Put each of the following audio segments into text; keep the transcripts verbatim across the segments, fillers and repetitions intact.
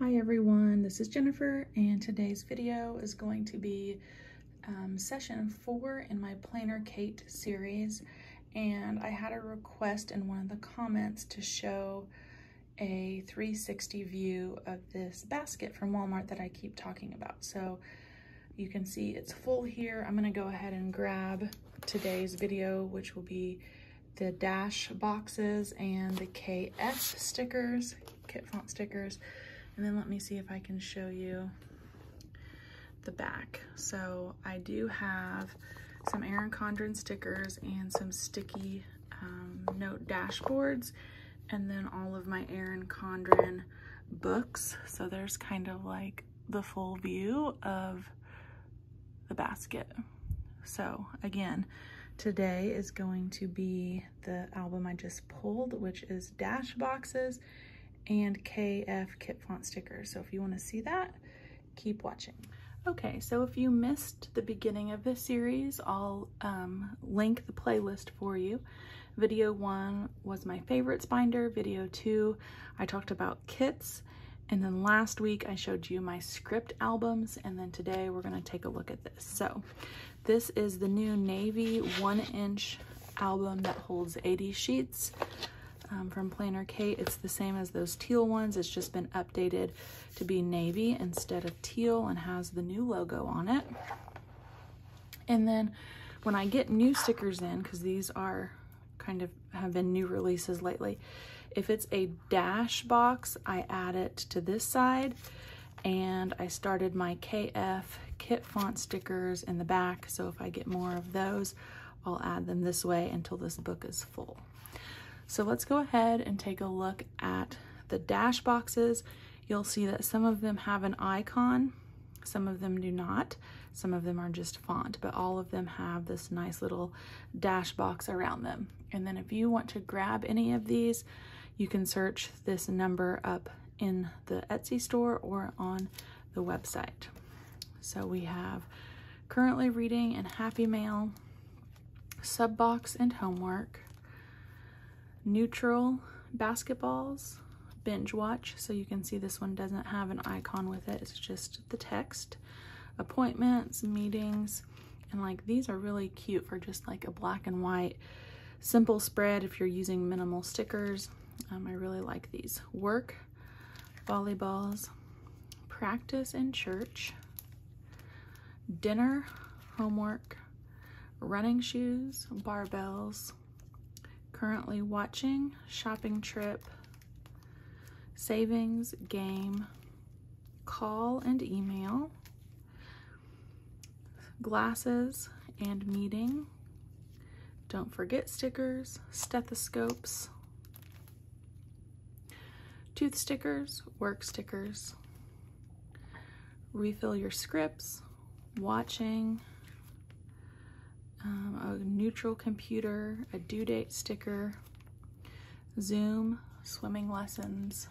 Hi everyone, this is Jennifer, and today's video is going to be um, session four in my PlannerKate series. And I had a request in one of the comments to show a three sixty view of this basket from Walmart that I keep talking about. So you can see it's full here. I'm going to go ahead and grab today's video, which will be the Dashboxes and the K F stickers, KitFont stickers. And then let me see if I can show you the back. So I do have some Erin Condren stickers and some sticky um, note dashboards, and then all of my Erin Condren books. So there's kind of like the full view of the basket. So again, today is going to be the album I just pulled, which is Dashboxes and K F KitFont stickers. So if you want to see that, keep watching. Okay, so if you missed the beginning of this series, I'll um, link the playlist for you. Video one was my favorites binder. Video two, I talked about kits. And then last week I showed you my script albums. And then today we're gonna take a look at this. So this is the new navy one inch album that holds eighty sheets. Um, from PlannerKate. It's the same as those teal ones. It's just been updated to be navy instead of teal and has the new logo on it. And then when I get new stickers in, because these are kind of have been new releases lately, if it's a dash box, I add it to this side, and I started my K F KitFont stickers in the back. So if I get more of those, I'll add them this way until this book is full. So let's go ahead and take a look at the dash boxes. You'll see that some of them have an icon, some of them do not, some of them are just font, but all of them have this nice little dash box around them. And then if you want to grab any of these, you can search this number up in the Etsy store or on the website. So we have currently reading and happy mail, sub box and homework, neutral, basketballs, binge watch. So you can see this one doesn't have an icon with it, it's just the text, appointments, meetings. And like these are really cute for just like a black and white simple spread if you're using minimal stickers. um, I really like these. Work, volleyballs, practice and church, dinner, homework, running shoes, barbells, currently watching, shopping trip, savings, game, call and email, glasses and meeting, don't forget stickers, stethoscopes, tooth stickers, work stickers, refill your scripts, watching, Um, a neutral computer, a due date sticker, Zoom, swimming lessons,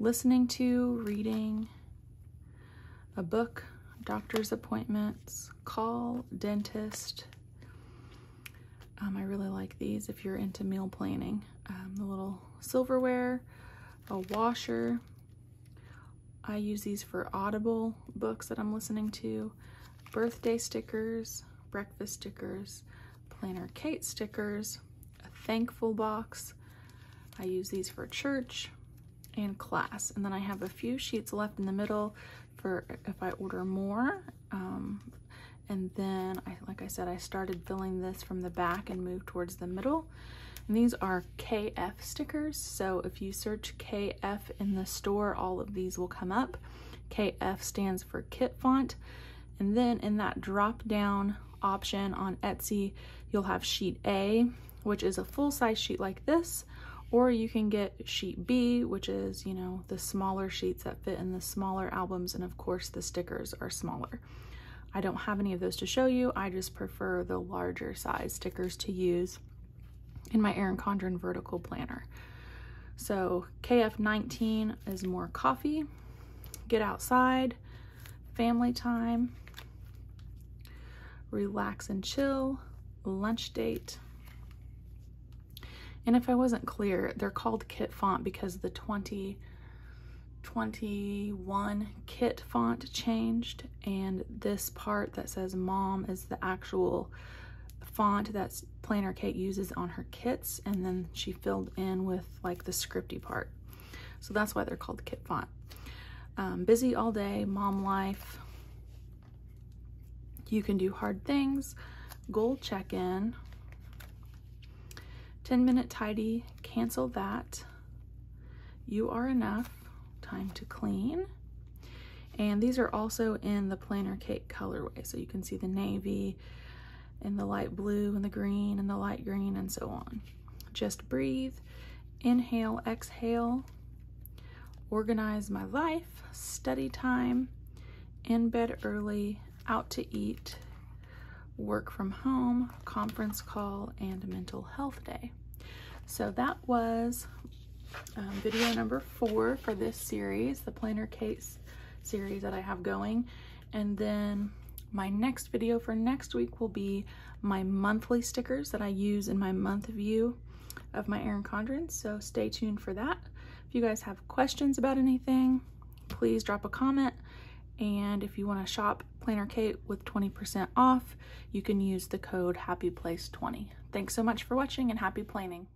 listening to, reading, a book, doctor's appointments, call, dentist. Um, I really like these if you're into meal planning. Um, the little silverware, a washer. I use these for Audible books that I'm listening to, birthday stickers, breakfast stickers, PlannerKate stickers, a thankful box. I use these for church and class. And then I have a few sheets left in the middle for if I order more. Um, and then, I, like I said, I started filling this from the back and moved towards the middle. And these are K F stickers. So if you search K F in the store, all of these will come up. K F stands for KitFont. And then in that drop down option on Etsy, you'll have sheet A, which is a full size sheet like this, or you can get sheet B, which is, you know, the smaller sheets that fit in the smaller albums. And of course the stickers are smaller. I don't have any of those to show you. I just prefer the larger size stickers to use in my Erin Condren vertical planner. So K F nineteen is more coffee, get outside, family time, relax and chill, lunch date. And if I wasn't clear, they're called KitFont because the twenty twenty-one kit font changed, and this part that says mom is the actual font that PlannerKate uses on her kits, and then she filled in with like the scripty part. So that's why they're called kit font. Um, busy all day, mom life, you can do hard things, goal check-in, ten minute tidy, cancel that, you are enough, time to clean. And these are also in the PlannerKate colorway, so you can see the navy and the light blue and the green and the light green and so on. Just breathe, inhale, exhale, organize my life, study time, in bed early, out to eat, work from home, conference call, and mental health day. So that was um, video number four for this series, the PlannerKate series that I have going. And then my next video for next week will be my monthly stickers that I use in my month view of my Erin Condren. So stay tuned for that. If you guys have questions about anything, please drop a comment. And if you want to shop PlannerKate with twenty percent off, you can use the code HAPPYPLACE twenty. Thanks so much for watching, and happy planning.